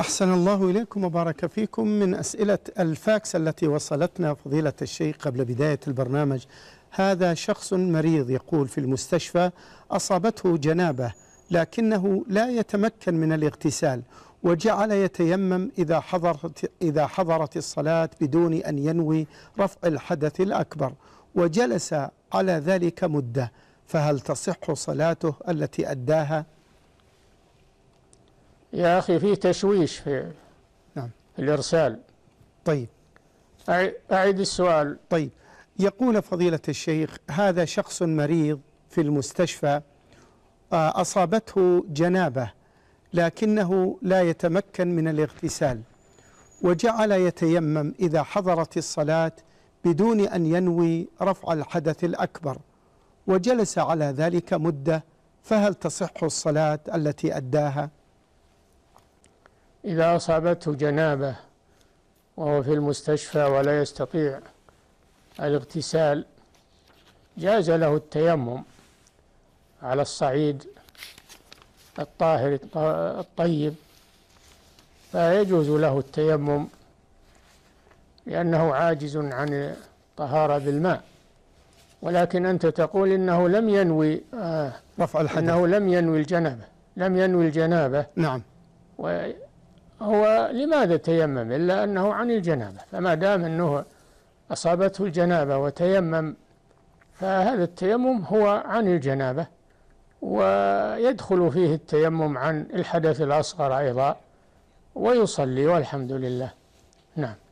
أحسن الله إليكم وبارك فيكم. من أسئلة الفاكس التي وصلتنا فضيلة الشيخ قبل بداية البرنامج، هذا شخص مريض يقول في المستشفى أصابته جنابة لكنه لا يتمكن من الاغتسال وجعل يتيمم إذا حضرت الصلاة بدون أن ينوي رفع الحدث الأكبر، وجلس على ذلك مدة، فهل تصح صلاته التي أداها؟ يا أخي فيه تشويش في نعم الإرسال. طيب أعيد السؤال. طيب يقول فضيلة الشيخ هذا شخص مريض في المستشفى أصابته جنابة لكنه لا يتمكن من الاغتسال وجعل يتيمم إذا حضرت الصلاة بدون أن ينوي رفع الحدث الأكبر وجلس على ذلك مدة، فهل تصح الصلاة التي أداها؟ إذا أصابته جنابة وهو في المستشفى ولا يستطيع الاغتسال جاز له التيمم على الصعيد الطاهر الطيب، فيجوز له التيمم لأنه عاجز عن الطهارة بالماء. ولكن أنت تقول إنه لم ينوي رفع الحدث، إنه لم ينوي الجنابة. نعم، وهو لماذا تيمم إلا أنه عن الجنابة؟ فما دام أنه أصابته الجنابة وتيمم فهذا التيمم هو عن الجنابة، ويدخل فيه التيمم عن الحدث الأصغر أيضا، ويصلي والحمد لله. نعم.